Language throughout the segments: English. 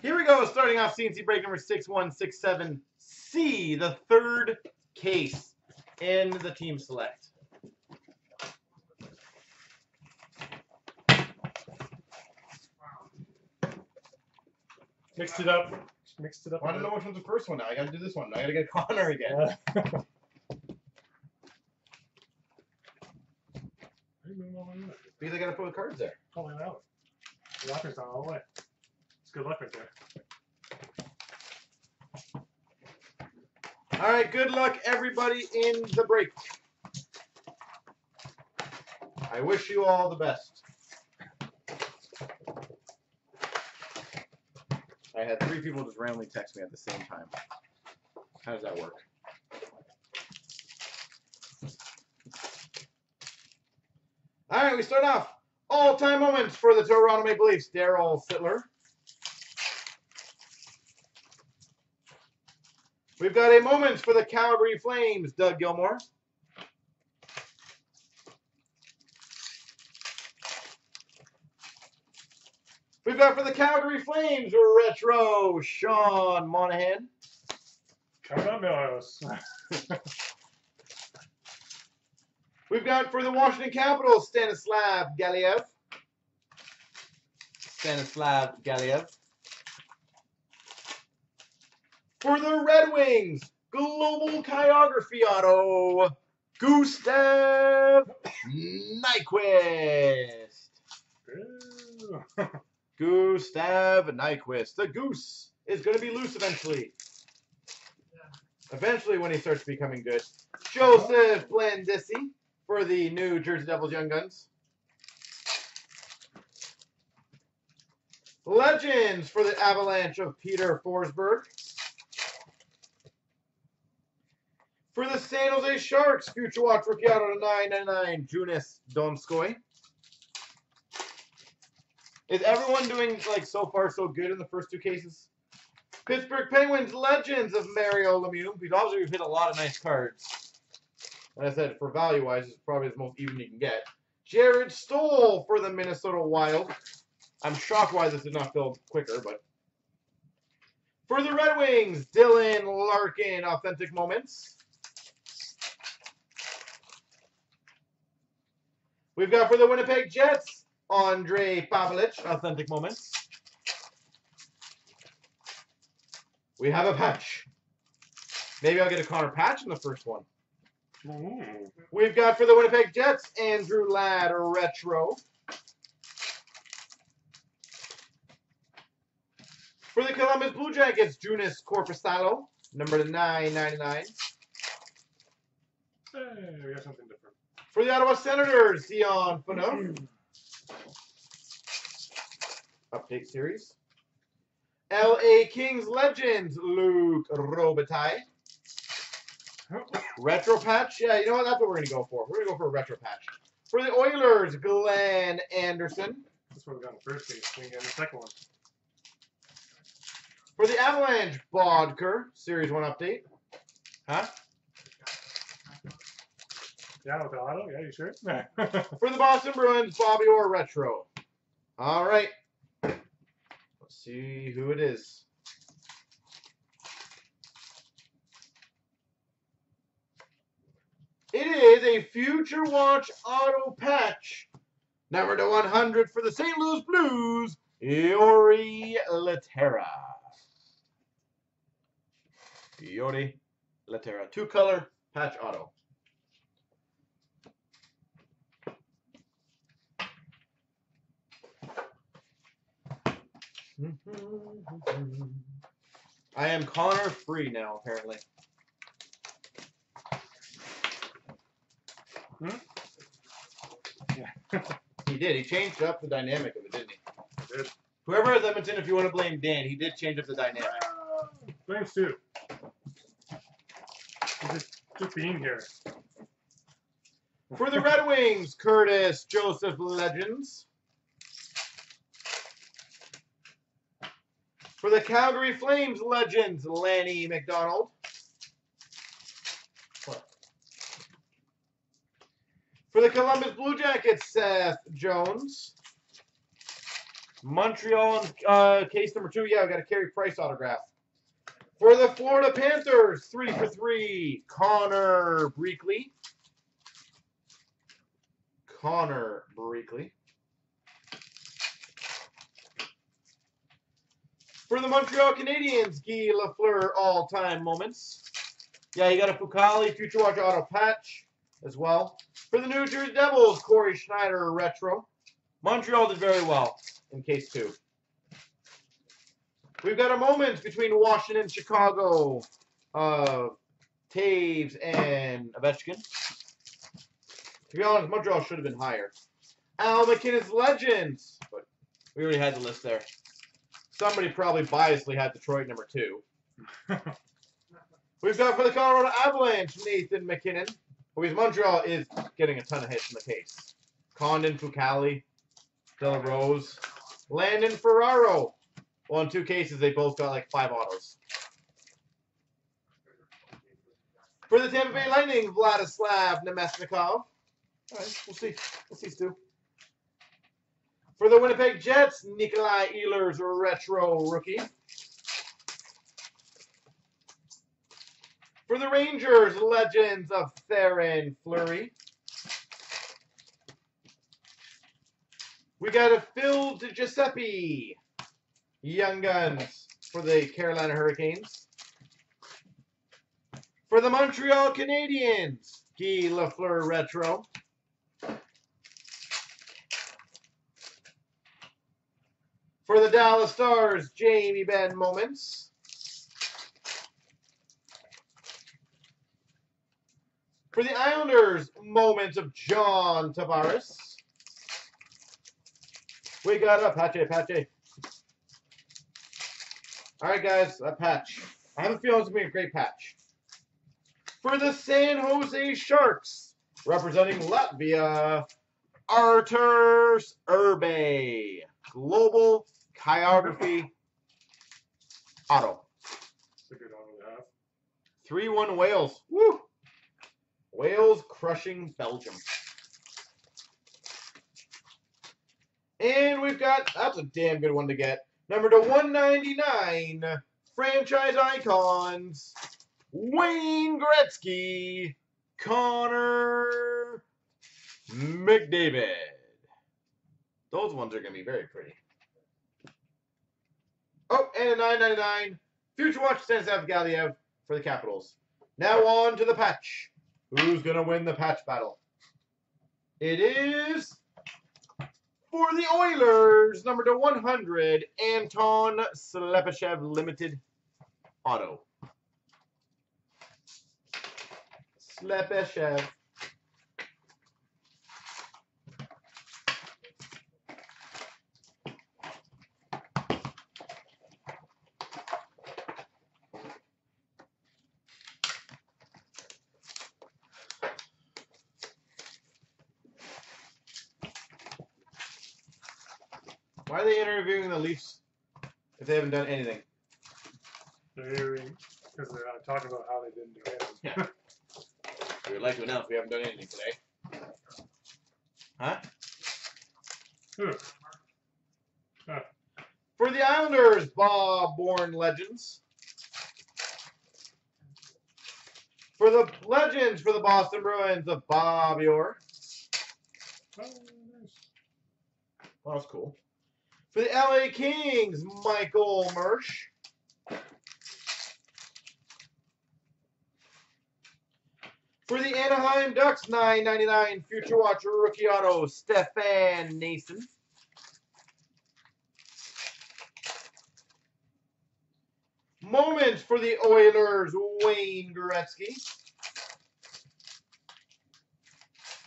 Here we go, starting off CNC break number 6167C, the third case in the team select. Mixed it up. Mixed it up. I don't know which one's the first one now. I got to do this one. I got to get Connor again. Because I got to put the cards there. Oh, my God. The lockers down all the way. It's good luck right there. All right. Good luck, everybody, in the break. I wish you all the best. I had three people just randomly text me at the same time. How does that work? All right, we start off. All-time moments for the Toronto Maple Leafs, Daryl Sittler. We've got a moment for the Calgary Flames, Doug Gilmour. We've got for the Calgary Flames, Retro, Sean Monahan. Come on, Milos. We've got for the Washington Capitals, Stanislav Galiev. Stanislav Galiev. For the Red Wings, Global Chirography Auto, Gustav Nyquist. Gustav Nyquist. The goose is going to be loose eventually. Yeah. Eventually when he starts becoming good. Joseph Blandisi for the New Jersey Devils Young Guns. Legends for the Avalanche of Peter Forsberg. For the San Jose Sharks, Future Watch Rookie Auto to 999, Joonas Korpisalo. Is everyone doing, like, so far so good in the first two cases? Pittsburgh Penguins, Legends of Mario Lemieux. Because obviously we've hit a lot of nice cards. Like I said, for value-wise, it's probably the most even you can get. Jared Staal for the Minnesota Wild. I'm shocked why this did not fill quicker, but. For the Red Wings, Dylan Larkin, Authentic Moments. We've got for the Winnipeg Jets, Andrei Pavlich, Authentic Moments. We have a patch. Maybe I'll get a Connor patch in the first one. Ooh. We've got for the Winnipeg Jets, Andrew Ladd, Retro. For the Columbus Blue Jackets, Joonas Korpisalo, number 999. Hey, we got something different. For the Ottawa Senators, Dion Phaneuf. Update series. LA Kings Legends, Luc Robitaille. Retro patch. Yeah, you know what? That's what we're going to go for. We're going to go for a retro patch. For the Oilers, Glenn Anderson. That's what we got in the first case. We got in the second one. For the Avalanche, Bodker. Series 1 update. Huh? Yeah, with the auto. Yeah, you sure? For the Boston Bruins, Bobby Orr, Retro. All right. Let's see who it is. It is a Future Watch Auto Patch, number to 100 for the St. Louis Blues, Jori Lehterä. Jori Lehterä. Two-color patch auto. I am Connor free now, apparently. Hmm? Yeah. He did. He changed up the dynamic of it, didn't he? He did. Whoever has Edmonton, if you want to blame Dan, he did change up the dynamic. Blame Sue. Just being here. For the Red Wings, Curtis Joseph Legends. For the Calgary Flames, Legends, Lanny McDonald. For the Columbus Blue Jackets, Seth Jones. Montreal in case number 2. Yeah, we got a Carey Price autograph. For the Florida Panthers, 3 for 3, Connor Breekley. Connor Breekley. For the Montreal Canadiens, Guy Lafleur all-time moments. Yeah, you got a Fucali Future Watch auto patch as well. For the New Jersey Devils, Corey Schneider retro. Montreal did very well in case 2. We've got a moment between Washington and Chicago, Taves and Ovechkin. To be honest, Montreal should have been higher. Al MacInnis Legends, but we already had the list there. Somebody probably biasly had Detroit number 2. We've got for the Colorado Avalanche, Nathan MacKinnon, who Montreal is getting a ton of hits in the case. Condon, Fucali, Della Rose, Landon Ferraro. Well, in 2 cases, they both got like 5 autos. For the Tampa Bay Lightning, Vladislav Namestnikov. All right, we'll see. We'll see, Stu. For the Winnipeg Jets, Nikolaj Ehlers, retro rookie. For the Rangers, Legends of Theoren Fleury. We got a Phil DiGiuseppe. Young Guns for the Carolina Hurricanes. For the Montreal Canadiens, Guy Lafleur retro. For the Dallas Stars, Jamie Benn moments. For the Islanders, moments of John Tavares. We got a Pache. All right, guys, a patch. I have a feeling it's going to be a great patch. For the San Jose Sharks, representing Latvia, Arturs Urbe. Global Chirography Auto. 3-1 Wales. Woo! Wales crushing Belgium. And we've got, that's a damn good one to get. Number to 199, franchise icons, Wayne Gretzky, Connor McDavid. Those ones are going to be very pretty. Oh, and a 999, Future Watch Stanislav Galiev for the Capitals. Now on to the patch. Who's going to win the patch battle? It is... For the Oilers, number to 100, Anton Slepyshev Limited Auto. Slepyshev. Why are they interviewing the Leafs if they haven't done anything? Because they're talking about how they didn't do anything. Yeah. We'd like to announce we haven't done anything today. Huh? Huh. For the Islanders, Bob Bourne Legends. For the Legends, for the Boston Bruins of Bobby Orr. Oh, nice. Well, that's cool. For the LA Kings, Michael Mersch. For the Anaheim Ducks, $9.99 Future Watch Rookie Auto, Stefan Nason. Moments for the Oilers, Wayne Gretzky.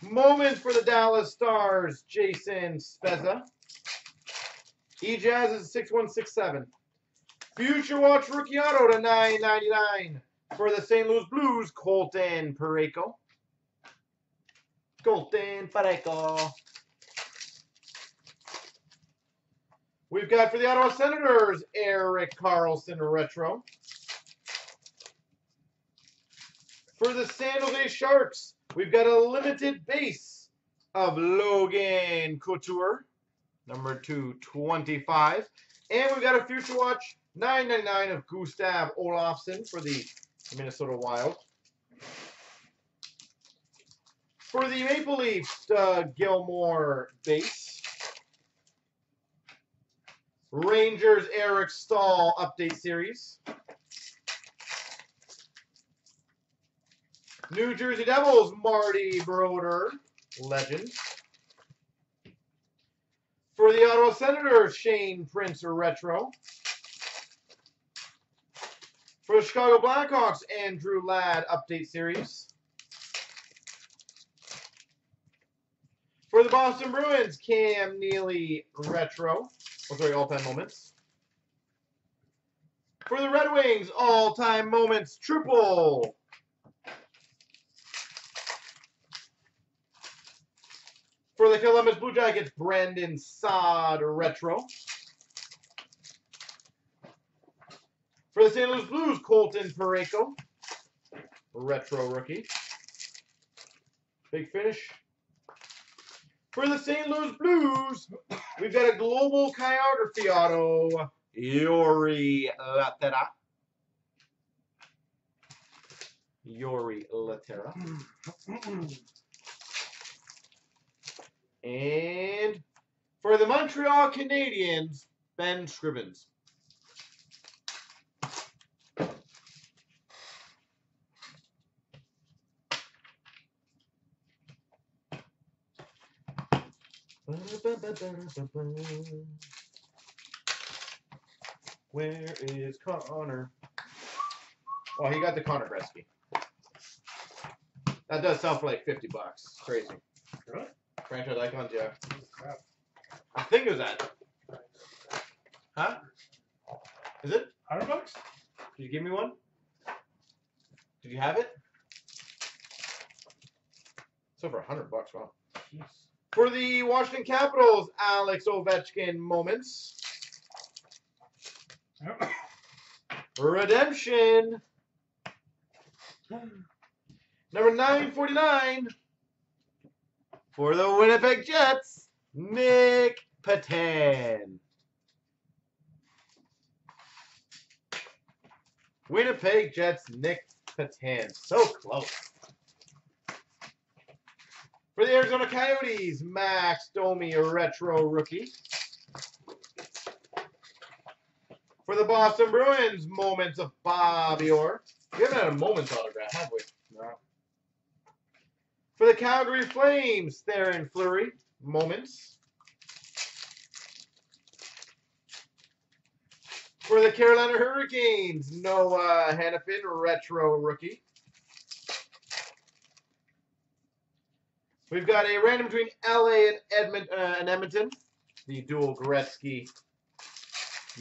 Moments for the Dallas Stars, Jason Spezza. E-Jazz is 6167. Future Watch Rookie Auto to $9.99 for the St. Louis Blues, Colton Parayko. Colton Parayko. We've got for the Ottawa Senators, Eric Carlson retro. For the San Jose Sharks, we've got a limited base of Logan Couture. number 225. And we've got a future watch, $9.99 of Gustav Olofsson for the Minnesota Wild. For the Maple Leafs, Gilmore base. Rangers, Eric Staal update series. New Jersey Devils, Marty Brodeur, legend. For the Ottawa Senators, Shane Prince, retro. For the Chicago Blackhawks, Andrew Ladd, update series. For the Boston Bruins, Cam Neely, retro. Oh, sorry, all-time moments. For the Red Wings, all-time moments, triple. For the Columbus Blue Jackets, Brandon Saad, retro. For the St. Louis Blues, Colton Parayko, retro rookie. Big finish. For the St. Louis Blues, we've got a global chirography auto, Jori Lehterä. Jori Lehterä. And for the Montreal Canadiens, Ben Scrivens. Where is Connor? Oh, he got the Connor Gretzky. That does sell for like $50. It's crazy. Really? Franchise icons, yeah. Crap. I think it was that. Huh? Is it? $100? Did you give me one? Did you have it? It's over $100. Wow. Jeez. For the Washington Capitals, Alex Ovechkin moments. Redemption. Number 949 for the Winnipeg Jets, Nick Patan. Winnipeg Jets, Nick Patan. So close. For the Arizona Coyotes, Max Domi, retro rookie. For the Boston Bruins, moments of Bobby Orr. We haven't had a moments autograph, have we? No. For the Calgary Flames, Theoren Fleury, moments. For the Carolina Hurricanes, Noah Hannafin, retro rookie. We've got a random between LA and Edmonton, the dual Gretzky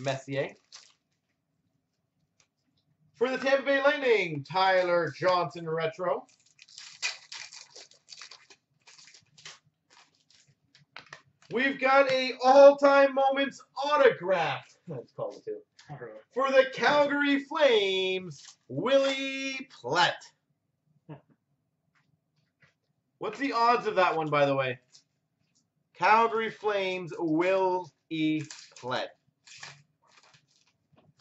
Messier. For the Tampa Bay Lightning, Tyler Johnson, retro. We've got a all-time moments autograph. Let's call it two. For the Calgary Flames, Willie Plett. What's the odds of that one, by the way? Calgary Flames, Willie Plett.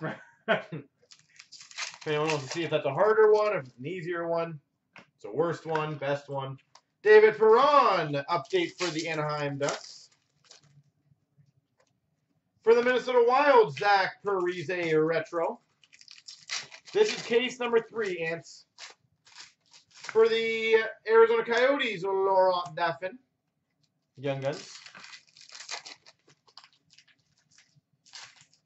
If anyone wants to see if that's a harder one, if it's an easier one, it's a worst one, best one. David Perron, update for the Anaheim Ducks. For the Minnesota Wild, Zach Parise, retro. This is case number 3, Ants. For the Arizona Coyotes, Laurent Daffin, Young Guns.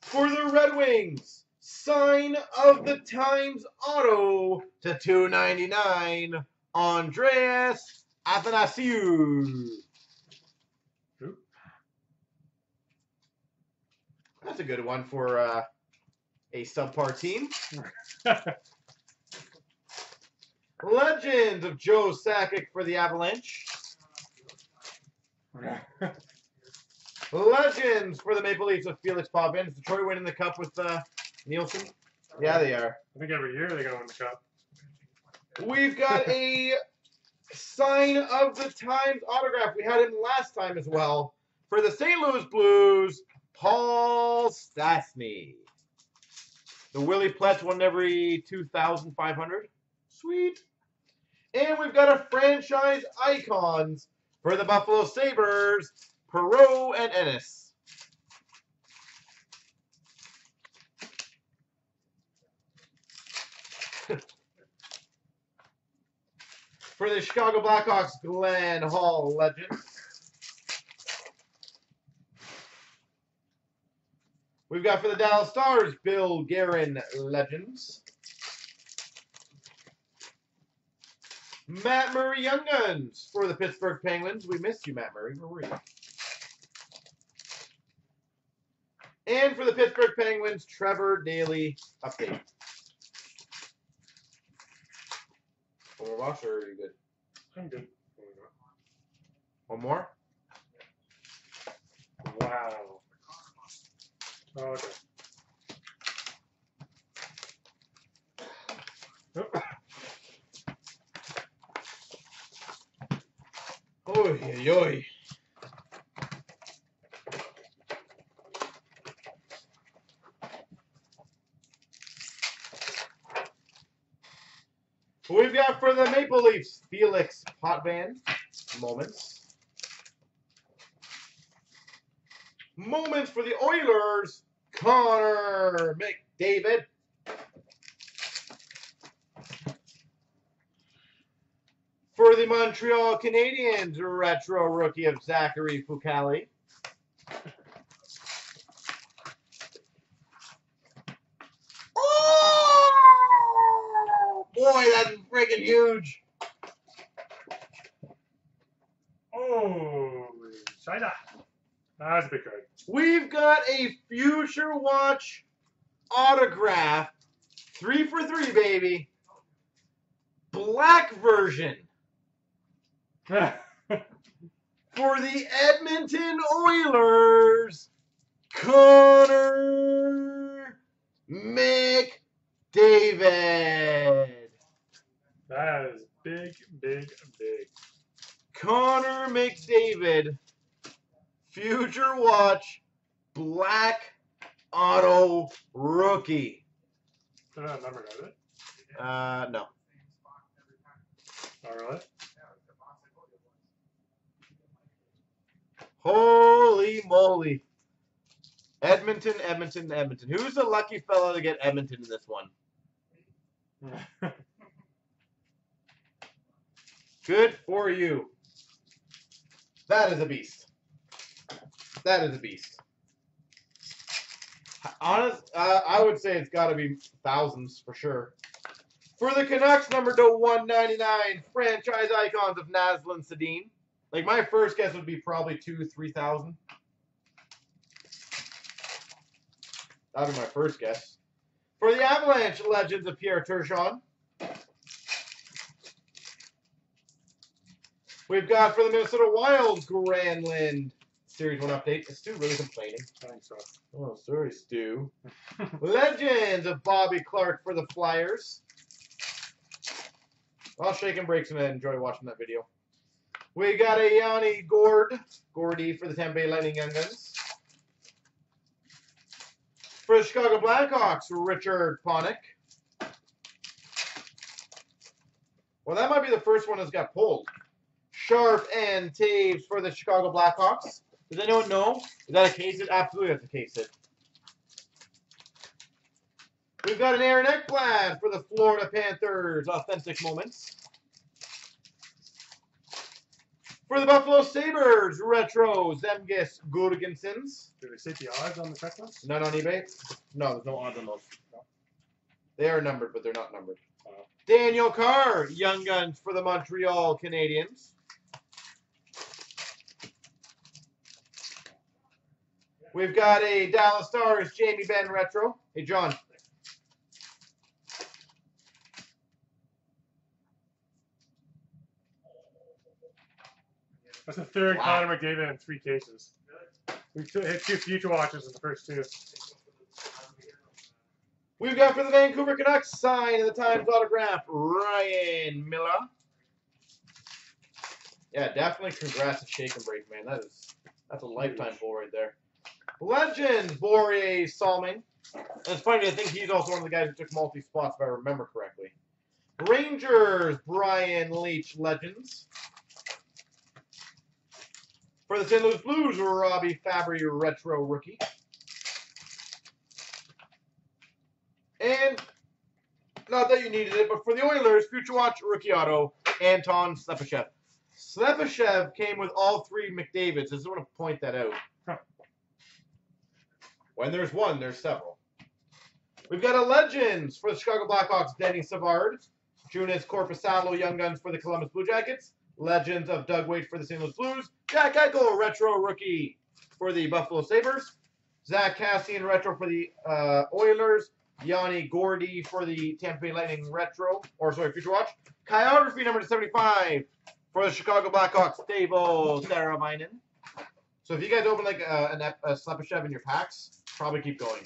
For the Red Wings, sign of the times auto to $2.99, Andreas Athanasiou. That's a good one for a subpar team. Legends of Joe Sakic for the Avalanche. Legends for the Maple Leafs of Felix Potvin. Is Detroit winning the cup with Nielsen? Yeah, they are. I think every year they're going to win the cup. We've got a sign of the times autograph. We had him last time as well. For the St. Louis Blues, Paul Stastny. The Willie Plett won every 2,500. Sweet. And we've got a franchise icons for the Buffalo Sabres, Perreault and Ennis. For the Chicago Blackhawks, Glenn Hall legend. We've got for the Dallas Stars, Bill Guerin legends. Matt Murray Young Guns for the Pittsburgh Penguins. We missed you, Matt Murray. Where were you? And for the Pittsburgh Penguins, Trevor Daley update. One more box, or are you good? I'm good. One more? Wow. Oh, okay. Oy, oy, oy. We've got for the Maple Leafs, Felix Potvin. Moments for the Oilers, Connor McDavid. For the Montreal Canadiens, retro rookie of Zachary Fucale. Oh! Boy, that's freaking huge. Oh, China. That's a big card. We've got a Future Watch autograph. 3 for 3, baby. Black version. For the Edmonton Oilers, Connor McDavid. That is big, big, big. Connor McDavid. Future Watch, black auto rookie. Did I have a number of it? No. Oh, really? Holy moly. Edmonton, Edmonton, Edmonton. Who's the lucky fella to get Edmonton in this one? Good for you. That is a beast. That is a beast. Honest, I would say it's got to be thousands for sure. For the Canucks, number to 199, franchise icons of Nazem Kadri. Like, my first guess would be probably 2,000 to 3,000. That would be my first guess. For the Avalanche, legends of Pierre Turgeon. We've got for the Minnesota Wild, Granlund. Series 1 update. Is Stu really complaining? I think so. Oh, sorry, Stu. Legends of Bobby Clark for the Flyers. I'll shake and break and enjoy watching that video. We got a Yanni Gordy for the Tampa Bay Lightning Young Guns. For the Chicago Blackhawks, Richard Panik. Well, that might be the first one that's got pulled. Sharp and Taves for the Chicago Blackhawks. Does anyone know? Is that a case hit? Absolutely, that's a case hit. We've got an Aaron Ekblad for the Florida Panthers. Authentic moments. For the Buffalo Sabres, retro Zemgus Gudegensons. Do they set the odds on the checklist? Not on eBay. No, there's no odds on those. No. They are numbered, but they're not numbered. Daniel Carr, Young Guns for the Montreal Canadiens. We've got a Dallas Stars, Jamie Benn retro. Hey, John. That's the third Connor McDavid in 3 cases. We hit 2 Future Watches in the first 2. We've got for the Vancouver Canucks, sign of the Times autograph, Ryan Miller. Yeah, definitely congrats to Shake and Break, man. That is That's a lifetime goal right there. Legend, Börje Salming. And it's funny, I think he's also one of the guys who took multi-spots, if I remember correctly. Rangers, Brian Leach, Legends. For the St. Louis Blues, Robbie Fabry, Retro Rookie. And, not that you needed it, but for the Oilers, Future Watch, Rookie Auto, Anton Slepyshev. Slepyshev came with all three McDavids. I just want to point that out. When there's one, there's several. We've got a Legends for the Chicago Blackhawks, Danny Savard. Joonas Korpisalo, Young Guns for the Columbus Blue Jackets. Legends of Doug Weight for the St. Louis Blues. Jack Eichel, Retro Rookie for the Buffalo Sabres. Zach Cassian, Retro for the Oilers. Yanni Gordy for the Tampa Bay Lightning, Retro. Or, sorry, Future Watch. Chirography number 75 for the Chicago Blackhawks, Teuvo Teravainen. So if you guys open like a Slepyshev in your packs, probably keep going.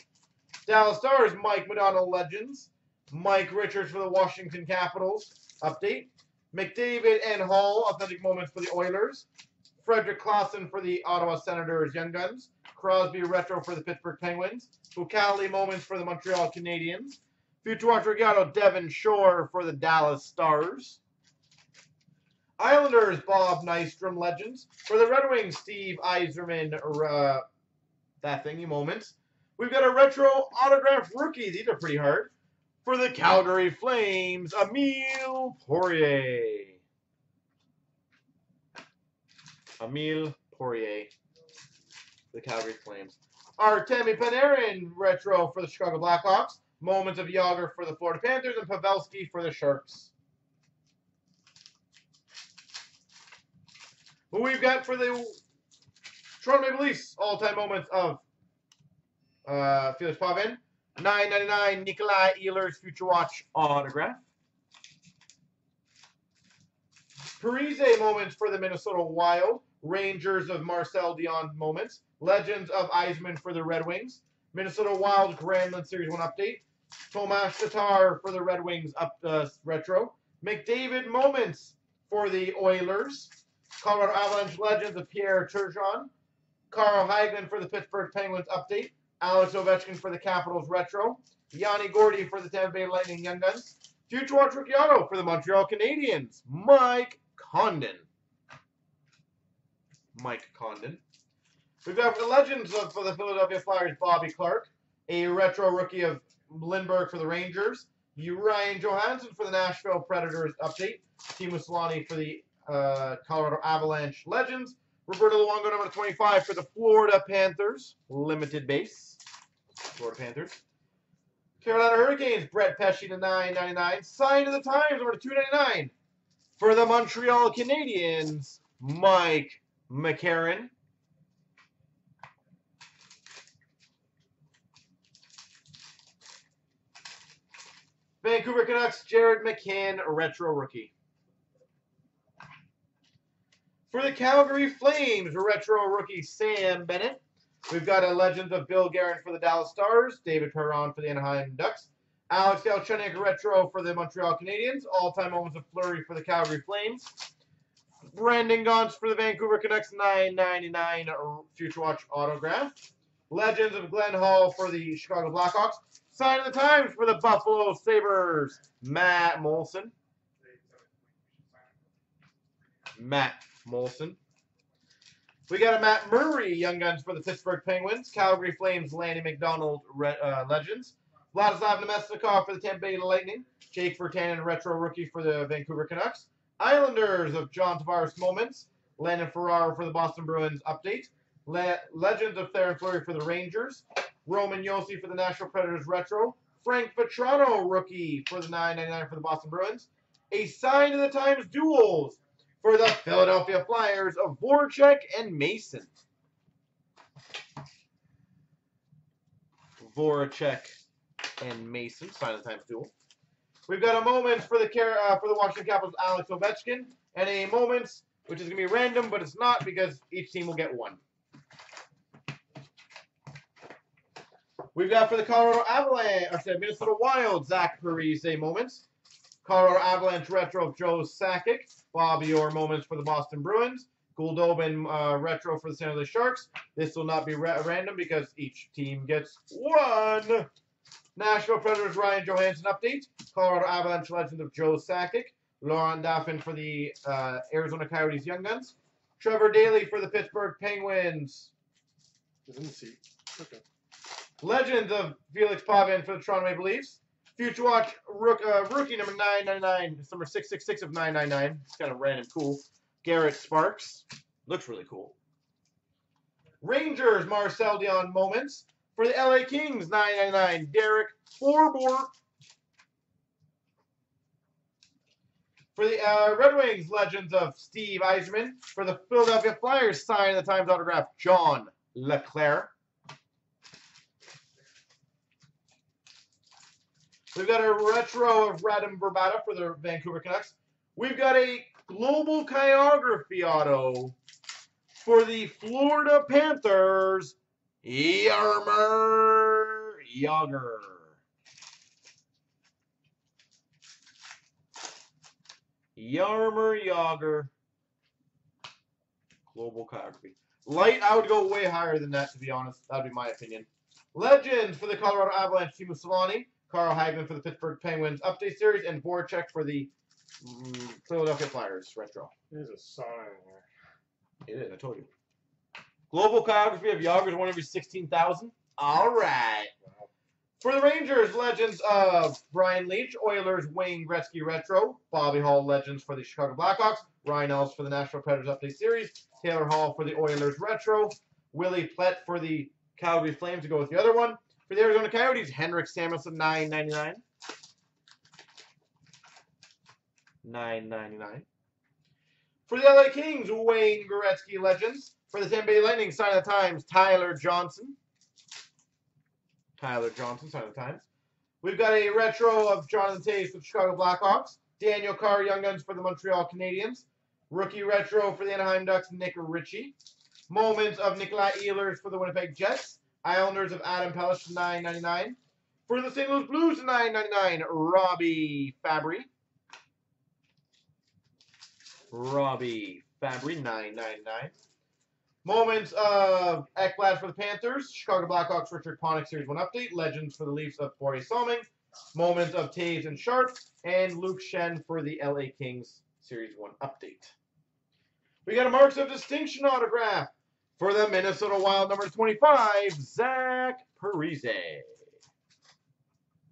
Dallas Stars, Mike MacDonald, Legends. Mike Richards for the Washington Capitals, update. McDavid and Hall, authentic moments for the Oilers. Frederick Claussen for the Ottawa Senators, Young Guns. Crosby, Retro for the Pittsburgh Penguins. Pucalli, moments for the Montreal Canadiens. Future Watch Reggiano, Devin Shore for the Dallas Stars. Islanders, Bob Nystrom, Legends. For the Red Wings, Steve Yzerman, that thingy, moments. We've got a retro autograph rookie. These are pretty hard. For the Calgary Flames, Emile Poirier. Emile Poirier, the Calgary Flames. Artemi Panarin, retro for the Chicago Blackhawks. Moments of Jágr for the Florida Panthers and Pavelski for the Sharks. Who we've got for the Toronto Maple Leafs, all-time moments of Felix Pavelski. $9.99 Nikolaj Ehlers Future Watch autograph. Parise moments for the Minnesota Wild. Rangers of Marcel Dion moments. Legends of Yzerman for the Red Wings. Minnesota Wild Grandland Series 1 update. Tomas Tatar for the Red Wings up retro. McDavid moments for the Oilers. Colorado Avalanche Legends of Pierre Turgeon. Carl Hagelin for the Pittsburgh Penguins update. Alex Ovechkin for the Capitals Retro. Yanni Gordy for the Tampa Bay Lightning Young Guns. Future Watch Rookie Auto for the Montreal Canadiens. Mike Condon. Mike Condon. We've got the Legends for the Philadelphia Flyers, Bobby Clark. A Retro Rookie of Lindbergh for the Rangers. Ryan Johansson for the Nashville Predators update. Timo Solani for the Colorado Avalanche Legends. Roberto Luongo, number 25, for the Florida Panthers. Limited base. Florida Panthers. Carolina Hurricanes, Brett Pesci to $9.99. Sign of the Times, number $2.99. For the Montreal Canadiens, Mike McCarron. Vancouver Canucks, Jared McCann, Retro Rookie. For the Calgary Flames, Retro Rookie Sam Bennett. We've got a Legends of Bill Guerin for the Dallas Stars. David Perron for the Anaheim Ducks. Alex Galchenyuk, Retro for the Montreal Canadiens. All-time moments of Fleury for the Calgary Flames. Brandon Gauntz for the Vancouver Canucks, $9.99 Future Watch autograph. Legends of Glenn Hall for the Chicago Blackhawks. Sign of the Times for the Buffalo Sabres, Matt Molson. We got a Matt Murray, Young Guns for the Pittsburgh Penguins. Calgary Flames, Lanny McDonald, Legends. Vladislav Namestnikov for the Tampa Bay Lightning. Jake Virtanen, Retro Rookie for the Vancouver Canucks. Islanders of John Tavares, moments. Landon Ferraro for the Boston Bruins, update. Legends of Theoren Fleury for the Rangers. Roman Josi for the Nashville Predators, Retro. Frank Vetrano, Rookie for the $9.99 for the Boston Bruins. A Sign of the Times Duels. For the Philadelphia Flyers of Voracek and Mason. Voracek and Mason, Sign of the Times duel. We've got a moment for the Washington Capitals, Alex Ovechkin, and a moments, which is going to be random, but it's not because each team will get one. We've got for the Colorado Avalanche, or sorry, Minnesota Wild, Zach Parise moments. Colorado Avalanche Retro of Joe Sakic. Bobby Orr moments for the Boston Bruins. Goldobin retro for the San Jose Sharks. This will not be random because each team gets one. Nashville Predators Ryan Johansson update. Colorado Avalanche legend of Joe Sakic. Laurent Dauphin for the Arizona Coyotes Young Guns. Trevor Daley for the Pittsburgh Penguins. He's in the seat. Okay. Legends of Felix Pavan for the Toronto Maple Leafs. Future Watch rookie number 999. It's number 666 of 999. It's kind of random cool. Garrett Sparks. Looks really cool. Rangers Marcel Dion Moments. For the LA Kings 999. Derek Forbort. For the Red Wings, legends of Steve Yzerman. For the Philadelphia Flyers, sign the Times autograph, John Leclair. We've got a retro of Radim Vrbata for the Vancouver Canucks. We've got a global chirography auto for the Florida Panthers, Yarmer Yager. Yarmer Yager. Global chirography. Light, I would go way higher than that, to be honest. That would be my opinion. Legends for the Colorado Avalanche, Timo Solani. Carl Hagman for the Pittsburgh Penguins Update Series. And Voracek for the Philadelphia Flyers Retro. There's a sign there. It is, I told you. Global chirography of Yager's one every 16,000. All right. For the Rangers, legends of Brian Leach, Oilers, Wayne Gretzky Retro, Bobby Hall legends for the Chicago Blackhawks, Ryan Ellis for the Nashville Predators Update Series, Taylor Hall for the Oilers Retro, Willie Plett for the Calgary Flames to go with the other one. For the Arizona Coyotes, Henrik Samuelsson, $9.99. $9.99. For the LA Kings, Wayne Gretzky legends. For the Tampa Bay Lightning, sign of the times, Tyler Johnson. Tyler Johnson, sign of the times. We've got a retro of Jonathan Toews for the Chicago Blackhawks. Daniel Carr, Young Guns for the Montreal Canadiens. Rookie retro for the Anaheim Ducks, Nick Ritchie. Moments of Nikolaj Ehlers for the Winnipeg Jets. Islanders of Adam Pellish, $9.99. For the St. Louis Blues, $9.99, Robbie Fabry. Robbie Fabry, $9.99. Moments of Ekblad for the Panthers, Chicago Blackhawks, Richard Panik Series 1 Update, Legends for the Leafs of Borje Salming, Moments of Taves and Sharp, and Luke Shen for the LA Kings Series 1 Update. We got a Marks of Distinction autograph for the Minnesota Wild, number 25, Zach Parise.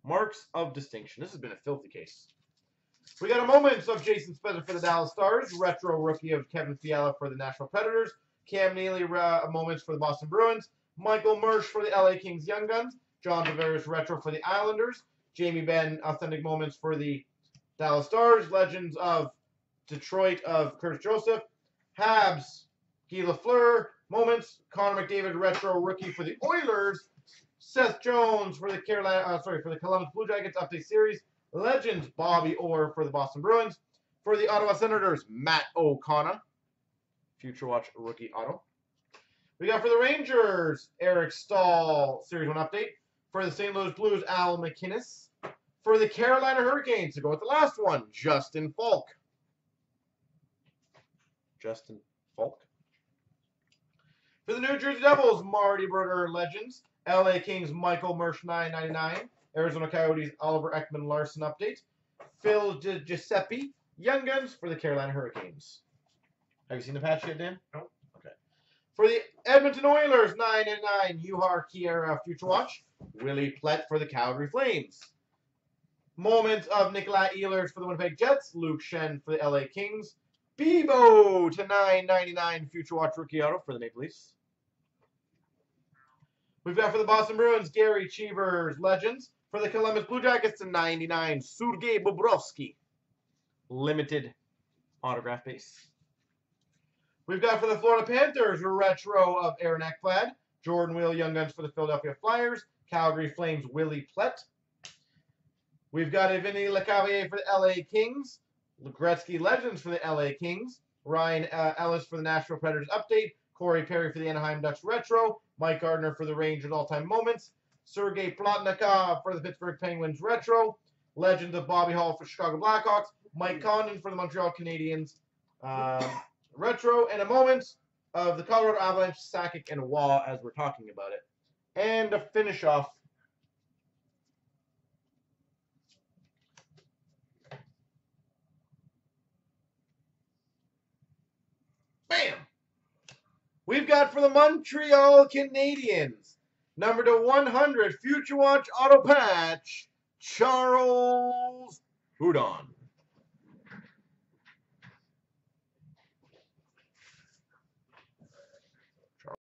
Marks of Distinction. This has been a filthy case. We got a Moments of Jason Spezza for the Dallas Stars, Retro Rookie of Kevin Fiala for the Nashville Predators, Cam Neely Moments for the Boston Bruins. Michael Mersch for the LA Kings Young Guns. John Tavares Retro for the Islanders. Jamie Benn Authentic Moments for the Dallas Stars. Legends of Detroit of Curtis Joseph. Habs, Guy Lafleur Moments. Connor McDavid Retro Rookie for the Oilers. Seth Jones for the Columbus Blue Jackets Update Series. Legends Bobby Orr for the Boston Bruins. For the Ottawa Senators, Matt O'Connor. Future Watch Rookie Auto. We got for the Rangers, Eric Staal, Series 1 Update. For the St. Louis Blues, Al MacInnis. For the Carolina Hurricanes, to go with the last one, Justin Falk. Justin Falk. For the New Jersey Devils, Marty Brodeur Legends. LA Kings, Michael Mersch, $9.99. Arizona Coyotes, Oliver Ekman Larson Update. Phil DiGiuseppe, Young Guns for the Carolina Hurricanes. Have you seen the patch yet, Dan? No. Okay. For the Edmonton Oilers, 9.99, Juha Kierä Future Watch. Willie Plett for the Calgary Flames. Moments of Nikolaj Ehlers for the Winnipeg Jets. Luke Shen for the LA Kings. Bebo to 9.99, Future Watch Rookie Auto for the Maple Leafs. We've got for the Boston Bruins, Gary Cheever's Legends. For the Columbus Blue Jackets to 9.99, Sergei Bobrovsky. Limited autograph base. We've got for the Florida Panthers, retro of Aaron Ekblad. Jordan Wheel, Young Guns for the Philadelphia Flyers. Calgary Flames, Willie Plett. We've got a Vinny LeCavalier for the LA Kings. Gretzky Legends for the LA Kings. Ryan Ellis for the Nashville Predators Update. Corey Perry for the Anaheim Ducks Retro. Mike Gardner for the Rangers All-Time Moments. Sergei Plotnikov for the Pittsburgh Penguins Retro. Legends of Bobby Hall for Chicago Blackhawks. Mike Condon for the Montreal Canadiens. retro in a moment of the Colorado Avalanche, Sakic, and Waugh as we're talking about it. And to finish off, bam! We've got for the Montreal Canadiens, number to 100, Future Watch Auto Patch, Charles Houdon.